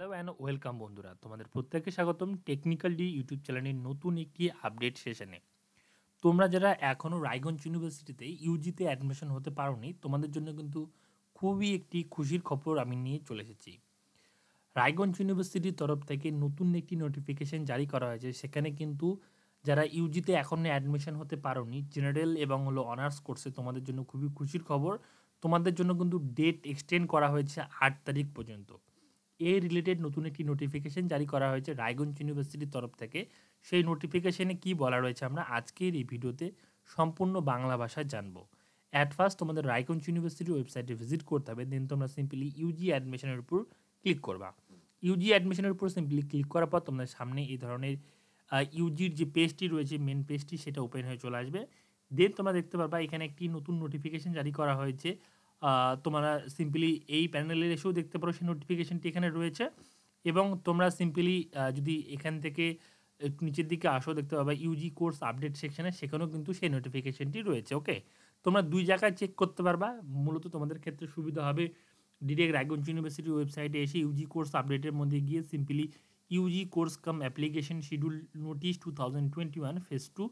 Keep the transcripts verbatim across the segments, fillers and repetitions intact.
Hello and welcome বন্ধুরা, তোমাদের প্রত্যেককে স্বাগতম টেকনিক্যাল ডি ইউটিউব চ্যানেলের নতুন একটি আপডেট সেশনে। তোমরা যারা এখনও রায়গঞ্জ ইউনিভার্সিটিতে ইউজিতে অ্যাডমিশন হতে পারোনি, তোমাদের জন্য কিন্তু খুবই একটি খুশির খবর আমি নিয়ে চলে এসেছি। রায়গঞ্জ ইউনিভার্সিটির তরফ থেকে নতুন একটি নোটিফিকেশন জারি করা হয়েছে, সেখানে কিন্তু যারা ইউজিতে এখনও অ্যাডমিশন হতে পারোনি জেনারেল এবং হলো অনার্স কোর্সে, তোমাদের জন্য খুবই খুশির খবর। তোমাদের জন্য কিন্তু ডেট এক্সটেন্ড করা হয়েছে আট তারিখ পর্যন্ত। এই রিলেটেড নতুন একটি নোটিফিকেশন জারি করা হয়েছে রায়গঞ্জ ইউনিভার্সিটির তরফ থেকে। সেই নোটিফিকেশনে কি বলা রয়েছে আমরা আজকের এই ভিডিওতে সম্পূর্ণ বাংলা ভাষায় জানব। অ্যাট ফার্স্ট তোমাদের রায়গঞ্জ ইউনিভার্সিটির ওয়েবসাইটে ভিজিট করতে হবে, দেন তোমরা সিম্পলি ইউজি অ্যাডমিশনের উপর ক্লিক করবা। ইউজি অ্যাডমিশনের উপর সিম্পলি ক্লিক করার পর তোমাদের সামনে এই ধরনের ইউজির যে পেজটি রয়েছে মেন পেজটি সেটা ওপেন হয়ে চলে আসবে। দেন তোমরা দেখতে পারবা এখানে একটি নতুন নোটিফিকেশন জারি করা হয়েছে। তোমরা সিম্পলি এই প্যানেলের এসেও দেখতে পারো সেই নোটিফিকেশনটি এখানে রয়েছে, এবং তোমরা সিম্পলি যদি এখান থেকে একটু নিচের দিকে আসো দেখতে পাবা ইউজি কোর্স আপডেট সেকশানে, সেখানেও কিন্তু সেই নোটিফিকেশনটি রয়েছে। ওকে, তোমরা দুই জায়গায় চেক করতে পারবা। মূলত তোমাদের ক্ষেত্রে সুবিধা হবে ডিরেক্ট রায়গঞ্জ ইউনিভার্সিটির ওয়েবসাইটে এসে ইউজি কোর্স আপডেটের মধ্যে গিয়ে simply UG course cum application schedule notice two thousand twenty one phase two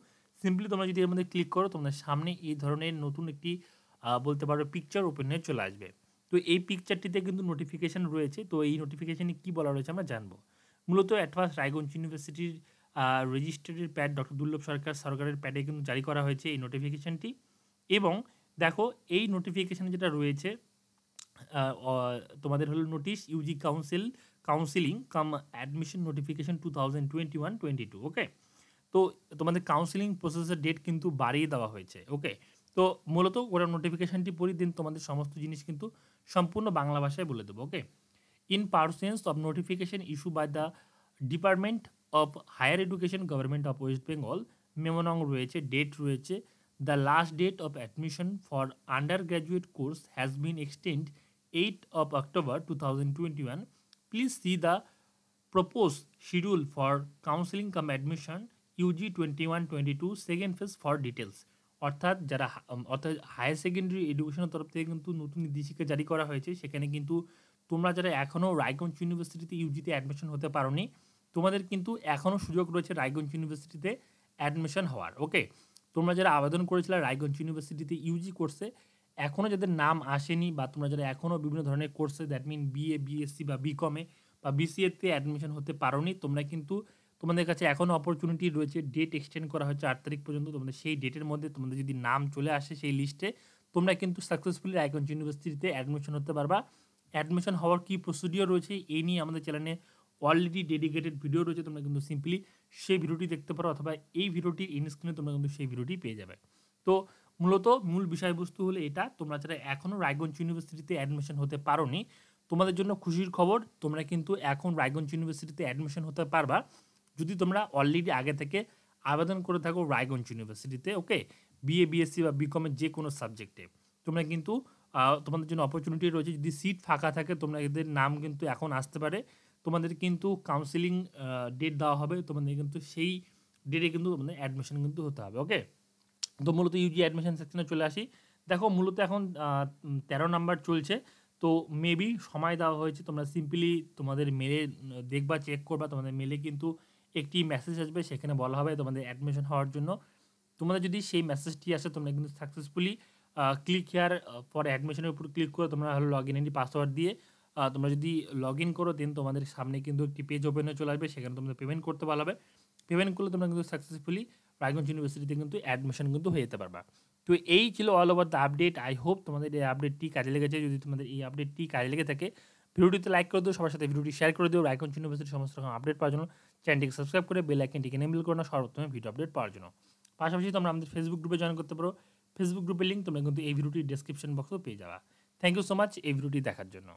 simply তোমরা যদি এর মধ্যে ক্লিক করো তোমাদের সামনে এই ধরনের নতুন একটি বলতে পারো পিকচার ওপেন হয়ে চলে আসবে। তো এই পিকচারটিতে কিন্তু নোটিফিকেশান রয়েছে। তো এই নোটিফিকেশানে কী বলা রয়েছে আমরা জানবো। মূলত অ্যাডভান্স রায়গঞ্জ ইউনিভার্সিটির রেজিস্ট্রেডের প্যাড ডক্টর দুর্লভ সরকার সরকারের প্যাডে কিন্তু জারি করা হয়েছে এই নোটিফিকেশানটি। এবং দেখো এই নোটিফিকেশান যেটা রয়েছে তোমাদের হলো notice UG council counselling cum admission notification two thousand twenty one twenty two okay, তো তোমাদের কাউন্সিলিং প্রসেসের ডেট কিন্তু বাড়িয়ে দেওয়া হয়েছে। ওকে, তো মূলত ওরা নোটিফিকেশানটি পড়ি দিন তোমাদের সমস্ত জিনিস কিন্তু সম্পূর্ণ বাংলা ভাষায় বলে দেবো। Okay, in pursuance of notification issue by the department of higher education government of West Bengal, memorandum রয়েছে, ডেট রয়েছে। The last date of admission for undergraduate course has been extend eight of October two thousand twenty one please see the propose schedule for counselling cum admission UG twenty one twenty two second phase for details. অর্থাৎ যারা অর্থাৎ higher secondary এডুকেশনের তরফ থেকে কিন্তু নতুন নির্দেশিকা জারি করা হয়েছে, সেখানে কিন্তু তোমরা যারা এখনও রায়গঞ্জ ইউনিভার্সিটিতে ইউজিতে অ্যাডমিশন হতে পারোনি তোমাদের কিন্তু এখনও সুযোগ রয়েছে রায়গঞ্জ ইউনিভার্সিটিতে অ্যাডমিশন হওয়ার। ওকে, তোমরা যারা আবেদন করেছিলে রায়গঞ্জ ইউনিভার্সিটিতে ইউজি কোর্সে, এখনও যাদের নাম আসেনি বা তোমরা যারা এখনও বিভিন্ন ধরনের কোর্সে দ্যাট মিন বিএ বিএসসি বা বিকমে বা বিসিএতে অ্যাডমিশন হতে পারোনি, তোমরা কিন্তু তোমাদের কাছে এখনও অপরচুনিটি রয়েছে। ডেট এক্সটেন্ড করা হচ্ছে আট তারিখ পর্যন্ত। তোমাদের সেই ডেটের মধ্যে তোমাদের যদি নাম চলে আসে সেই লিস্টে, তোমরা কিন্তু সাকসেসফুলি রায়গঞ্জ ইউনিভার্সিটিতে অ্যাডমিশন হতে পারবা। অ্যাডমিশন হওয়ার কী প্রসিডিওর রয়েছে এই নিয়ে আমাদের চ্যানেলে অলরেডি ডেডিকেটেড ভিডিও রয়েছে, তোমরা কিন্তু সিম্পলি সেই ভিডিওটি দেখতে পারো অথবা এই ভিডিওটি ইনস্ক্রিনে তোমরা কিন্তু সেই ভিডিওটি পেয়ে যাবে। তো মূলত মূল বিষয়বস্তু হলো এটা, তোমরা যারা এখনও রায়গঞ্জ ইউনিভার্সিটিতে অ্যাডমিশন হতে পারোনি তোমাদের জন্য খুশির খবর, তোমরা কিন্তু এখন রায়গঞ্জ ইউনিভার্সিটিতে অ্যাডমিশন হতে পারবা যদি তোমরা অলরেডি আগে থেকে আবেদন করে থাকো রায়গঞ্জ ইউনিভার্সিটিতে। ওকে, বিএ বিএসসি বা বিকমের যে কোনো সাবজেক্টে তোমরা কিন্তু তোমাদের জন্য অপরচুনিটি রয়েছে। যদি সিট ফাঁকা থাকে তোমরা এদের নাম কিন্তু এখন আসতে পারে। তোমাদের কিন্তু কাউন্সিলিং ডেট দেওয়া হবে, তোমাদের কিন্তু সেই ডেটে কিন্তু তোমাদের অ্যাডমিশন কিন্তু হতে হবে। ওকে, তো মূলত ইউজি অ্যাডমিশন সেকশনে চলে আসি। দেখো মূলত এখন তেরো নাম্বার চলছে, তো মেবি সময় দেওয়া হয়েছে। তোমরা সিম্পলি তোমাদের মেলে দেখবা, চেক করবা, তোমাদের মেলে কিন্তু একটি মেসেজ আসবে, সেখানে বলা হবে তোমাদের অ্যাডমিশন হওয়ার জন্য। তোমাদের যদি সেই মেসেজটি আসে তোমরা কিন্তু সাকসেসফুলি ক্লিক হেয়ার ফর অ্যাডমিশনের উপর ক্লিক করে তোমরা হলো লগ ইন আইডি পাসওয়ার্ড দিয়ে তোমরা যদি লগ ইন করো দেন তোমাদের সামনে কিন্তু একটি পেজ ওপেন হয়ে চলে আসবে, সেখানে তোমরা পেমেন্ট করতে বলা হবে। পেমেন্ট করলে তোমরা কিন্তু সাকসেসফুলি রায়গঞ্জ ইউনিভার্সিটিতে কিন্তু অ্যাডমিশন কিন্তু হয়ে যেতে পারবা। তো এই ছিল all over the update. I hope তোমাদের এই আপডেটটি কাজে লেগেছে। যদি তোমাদের এই আপডেটটি কাজে লেগে থাকে ভিডিওটিতে লাইক করে দিও, সবার সাথে ভিডিওটি শেয়ার করে দিও। রায়গঞ্জ ইউনিভার্সিটির সমস্ত রকম আপডেট পাওয়ার জন্য চ্যানেলটিকে সাবস্ক্রাইব করে বেল আইকনটিকে এনেবল করে নাও সর্বপ্রথমে ভিডিও আপডেট পাওয়ার জন্য। পাশাপাশি তোমরা আমাদের ফেসবুক গ্রুপে জয়েন করতে পারো, ফেসবুক গ্রুপের লিঙ্ক তোমরা কিন্তু এই ভিডিওটির ডেসক্রিপশন বক্সেও পেয়ে যাবে। থ্যাংক ইউ সো মাচ এই ভিডিওটি দেখার জন্য।